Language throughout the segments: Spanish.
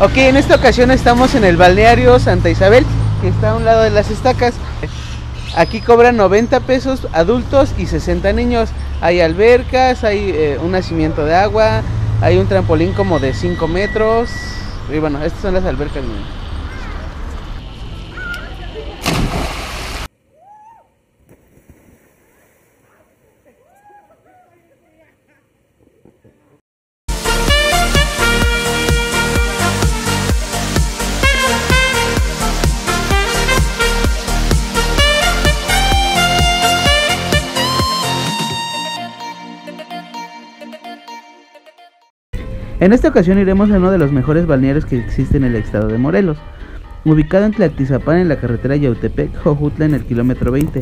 Ok, en esta ocasión estamos en el balneario Santa Isabel, que está a un lado de Las Estacas. Aquí cobran 90 pesos adultos y 60 niños. Hay albercas, hay un nacimiento de agua, hay un trampolín como de 5 metros. Y bueno, estas son las albercas. En esta ocasión iremos a uno de los mejores balnearios que existe en el estado de Morelos, ubicado en Tlatizapán en la carretera Yautepec-Jojutla en el kilómetro 20.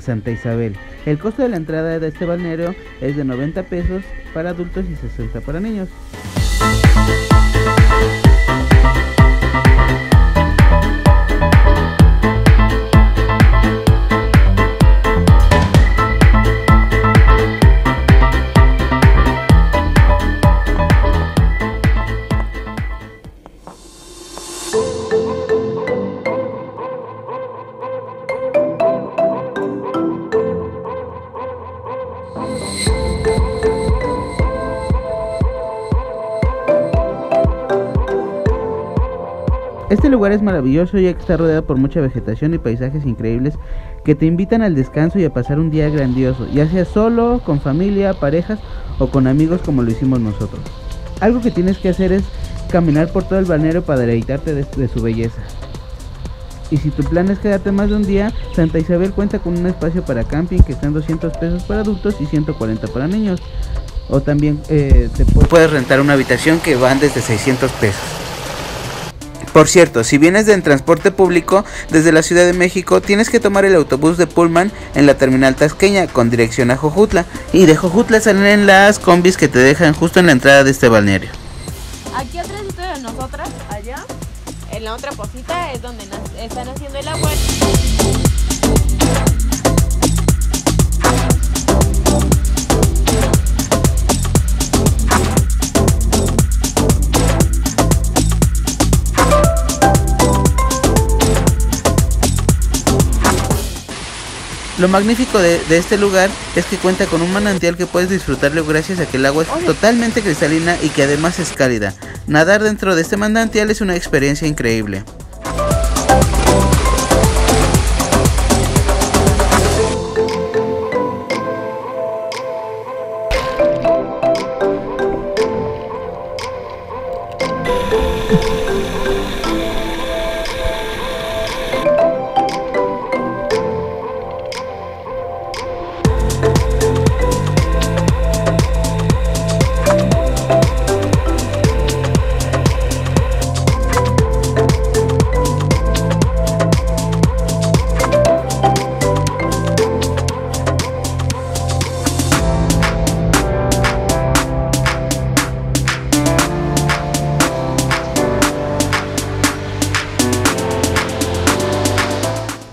Santa Isabel. El costo de la entrada de este balneario es de 90 pesos para adultos y 60 para niños. Este lugar es maravilloso, ya que está rodeado por mucha vegetación y paisajes increíbles que te invitan al descanso y a pasar un día grandioso, ya sea solo, con familia, parejas o con amigos como lo hicimos nosotros. Algo que tienes que hacer es caminar por todo el balneario para deleitarte de su belleza. Y si tu plan es quedarte más de un día, Santa Isabel cuenta con un espacio para camping que están 200 pesos para adultos y 140 para niños. O también puedes rentar una habitación que van desde 600 pesos. Por cierto, si vienes en transporte público desde la Ciudad de México, tienes que tomar el autobús de Pullman en la terminal Taxqueña con dirección a Jojutla. Y de Jojutla salen las combis que te dejan justo en la entrada de este balneario. Aquí atrás de nosotras, allá, en la otra pocita es donde están haciendo el agua. Lo magnífico de este lugar es que cuenta con un manantial que puedes disfrutarlo gracias a que el agua es totalmente cristalina y que además es cálida. Nadar dentro de este manantial es una experiencia increíble.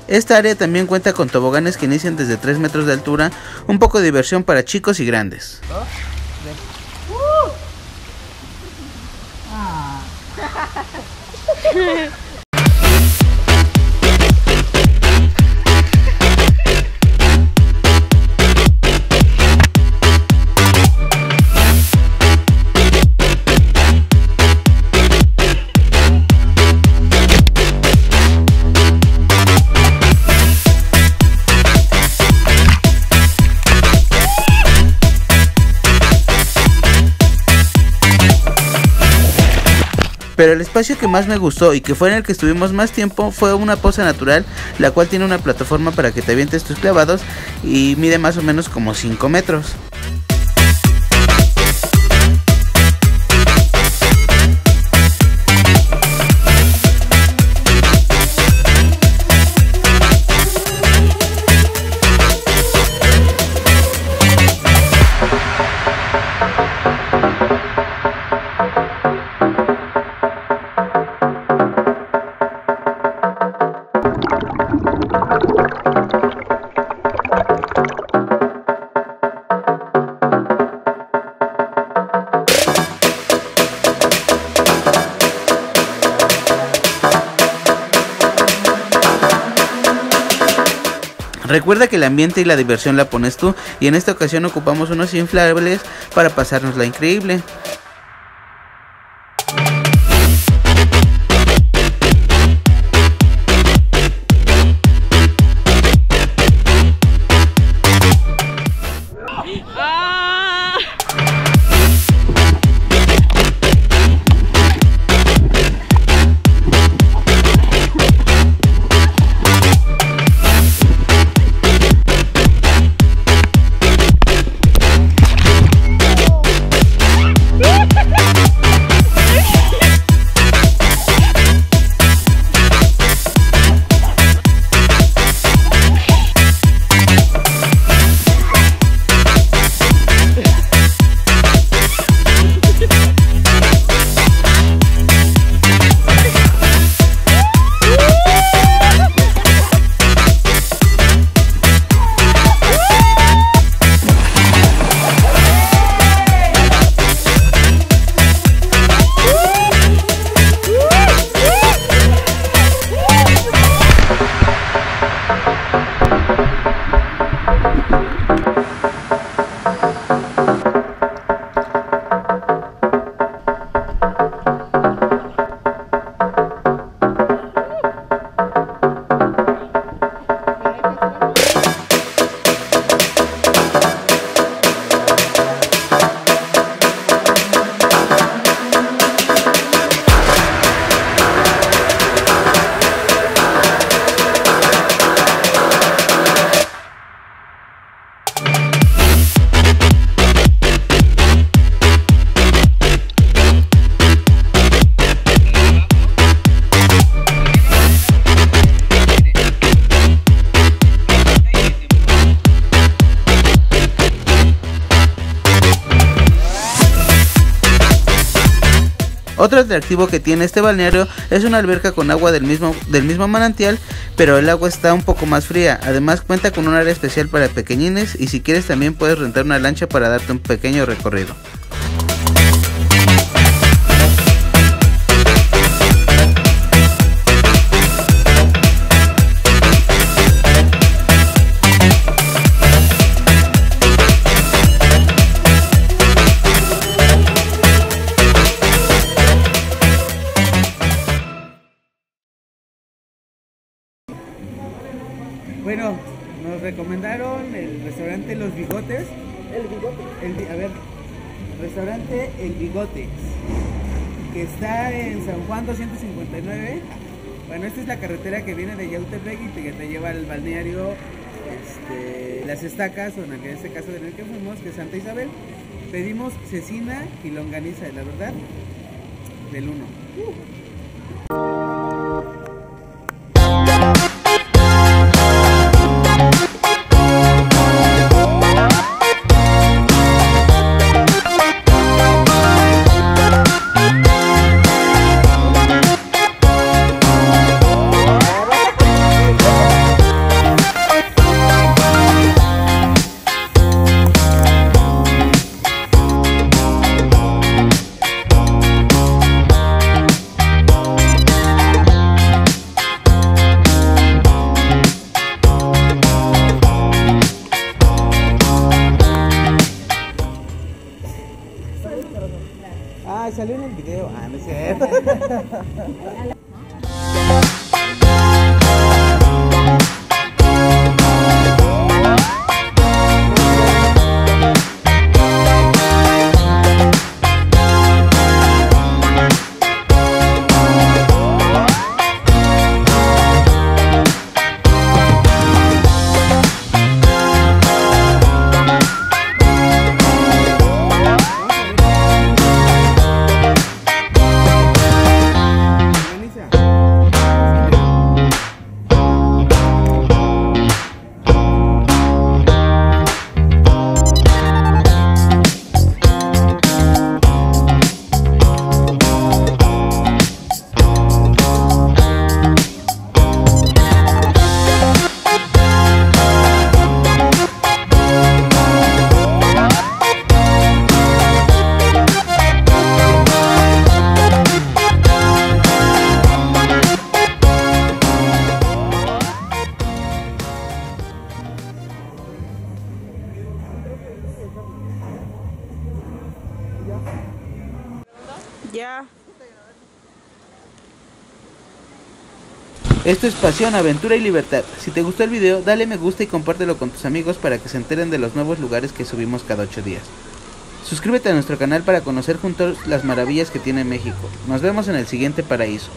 Esta área también cuenta con toboganes que inician desde 3 metros de altura, un poco de diversión para chicos y grandes. Pero el espacio que más me gustó y que fue en el que estuvimos más tiempo fue una poza natural, la cual tiene una plataforma para que te avientes tus clavados y mide más o menos como 5 metros. Recuerda que el ambiente y la diversión la pones tú, y en esta ocasión ocupamos unos inflables para pasarnos la increíble. Otro atractivo que tiene este balneario es una alberca con agua del mismo manantial, pero el agua está un poco más fría. Además cuenta con un área especial para pequeñines, y si quieres también puedes rentar una lancha para darte un pequeño recorrido. Bueno, nos recomendaron el restaurante Los Bigotes. ¿El Bigote? Restaurante El Bigotex, que está en San Juan 259. Bueno, esta es la carretera que viene de Yautepec y que te lleva al balneario Las Estacas, o en este caso en el que fuimos, que es Santa Isabel. Pedimos cecina y longaniza, la verdad, del 1. Ah, salió en el video. Ah, no sé. Esto es pasión, aventura y libertad. Si te gustó el video, dale me gusta y compártelo con tus amigos para que se enteren de los nuevos lugares que subimos cada 8 días. Suscríbete a nuestro canal para conocer juntos las maravillas que tiene México. Nos vemos en el siguiente paraíso.